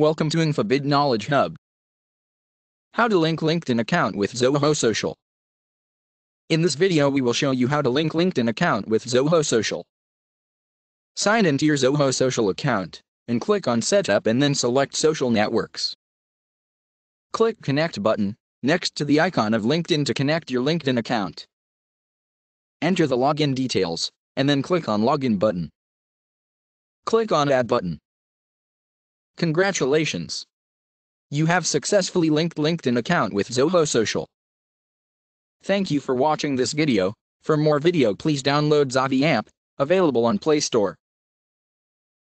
Welcome to InfoBid Knowledge Hub. How to link LinkedIn account with Zoho Social. In this video we will show you how to link LinkedIn account with Zoho Social. Sign into your Zoho Social account, and click on Setup and then select Social Networks. Click Connect button, next to the icon of LinkedIn to connect your LinkedIn account. Enter the login details, and then click on Login button. Click on Add button. Congratulations! You have successfully linked LinkedIn account with Zoho Social. Thank you for watching this video. For more video please download Zavi app, available on Play Store.